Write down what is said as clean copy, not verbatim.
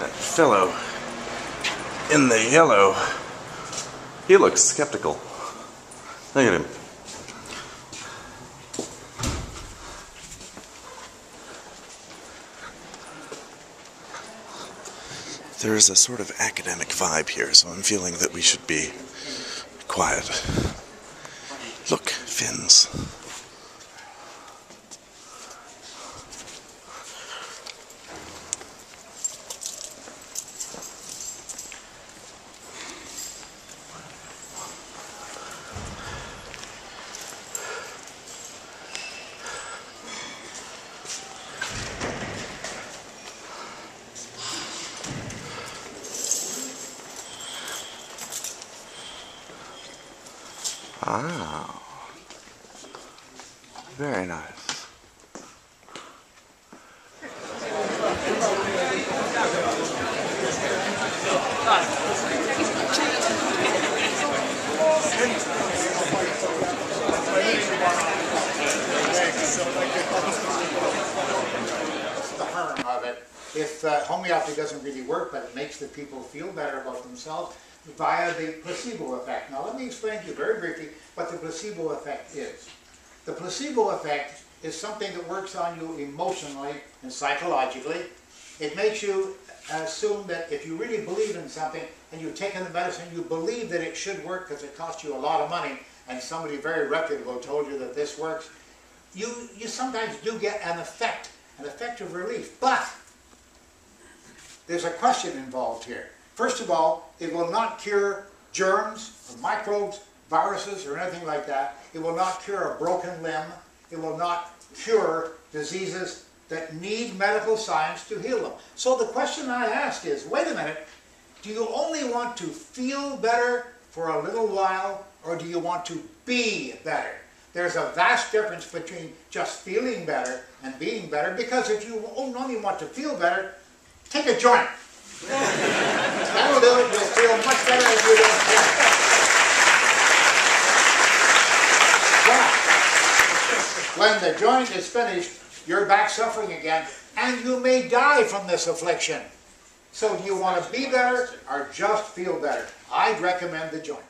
That fellow in the yellow, he looks skeptical. Look at him. There is a sort of academic vibe here, so I'm feeling that we should be quiet. Look, fins. Wow, very nice. Of it, if homeopathy doesn't really work, but it makes the people feel better about themselves, via the placebo effect. Now let me explain to you very briefly what the placebo effect is. The placebo effect is something that works on you emotionally and psychologically. It makes you assume that if you really believe in something and you've taken the medicine, you believe that it should work because it cost you a lot of money and somebody very reputable told you that this works. You sometimes do get an effect of relief, but there's a question involved here. First of all, it will not cure germs, or microbes, viruses, or anything like that. It will not cure a broken limb. It will not cure diseases that need medical science to heal them. So the question I ask is, wait a minute, do you only want to feel better for a little while, or do you want to be better? There's a vast difference between just feeling better and being better, because if you only want to feel better, take a joint. That'll do it. You'll feel much better if you don't care. But when the joint is finished, you're back suffering again, and you may die from this affliction. So do you want to be better or just feel better? I'd recommend the joint.